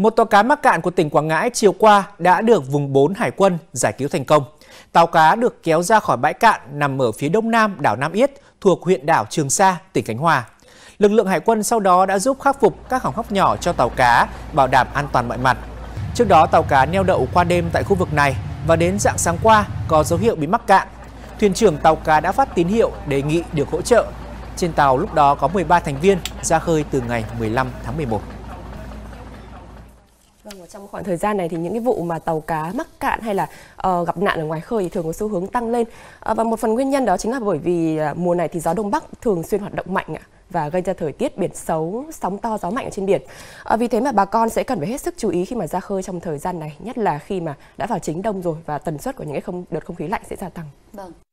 Một tàu cá mắc cạn của tỉnh Quảng Ngãi chiều qua đã được vùng 4 Hải quân giải cứu thành công. Tàu cá được kéo ra khỏi bãi cạn nằm ở phía đông nam đảo Nam Yết thuộc huyện đảo Trường Sa, tỉnh Khánh Hòa. Lực lượng Hải quân sau đó đã giúp khắc phục các hỏng hóc nhỏ cho tàu cá, bảo đảm an toàn mọi mặt. Trước đó, tàu cá neo đậu qua đêm tại khu vực này và đến rạng sáng qua có dấu hiệu bị mắc cạn. Thuyền trưởng tàu cá đã phát tín hiệu đề nghị được hỗ trợ. Trên tàu lúc đó có 13 thành viên ra khơi từ ngày 15 tháng 11. Vâng, trong khoảng thời gian này thì những cái vụ mà tàu cá mắc cạn hay là gặp nạn ở ngoài khơi thì thường có xu hướng tăng lên. Và một phần nguyên nhân đó chính là bởi vì mùa này thì gió Đông Bắc thường xuyên hoạt động mạnh và gây ra thời tiết biển xấu, sóng to, gió mạnh ở trên biển. Vì thế mà bà con sẽ cần phải hết sức chú ý khi mà ra khơi trong thời gian này, nhất là khi mà đã vào chính đông rồi và tần suất của những cái đợt không khí lạnh sẽ gia tăng. Vâng.